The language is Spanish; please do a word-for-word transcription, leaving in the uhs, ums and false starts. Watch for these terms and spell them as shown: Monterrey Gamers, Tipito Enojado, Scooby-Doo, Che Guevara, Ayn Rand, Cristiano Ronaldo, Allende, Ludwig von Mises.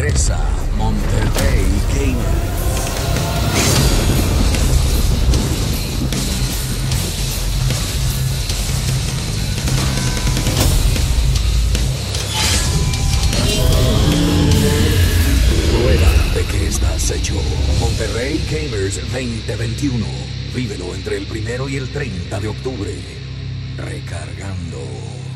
Regresa Monterrey Gamers. Hecho Monterrey Gamers veinte veintiuno. Vívelo entre el primero y el treinta de octubre. Recargando.